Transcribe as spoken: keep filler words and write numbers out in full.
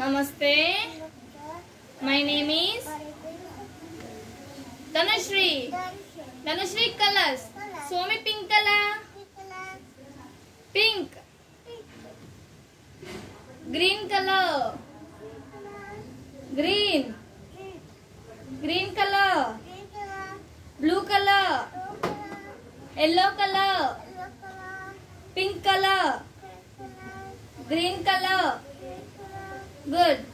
Namaste. My name is Dhanusri. Dhanusri colors. Show me pink color. Pink. Green color. Green. Green color. Blue color. Yellow color. Pink color. Green color. Good.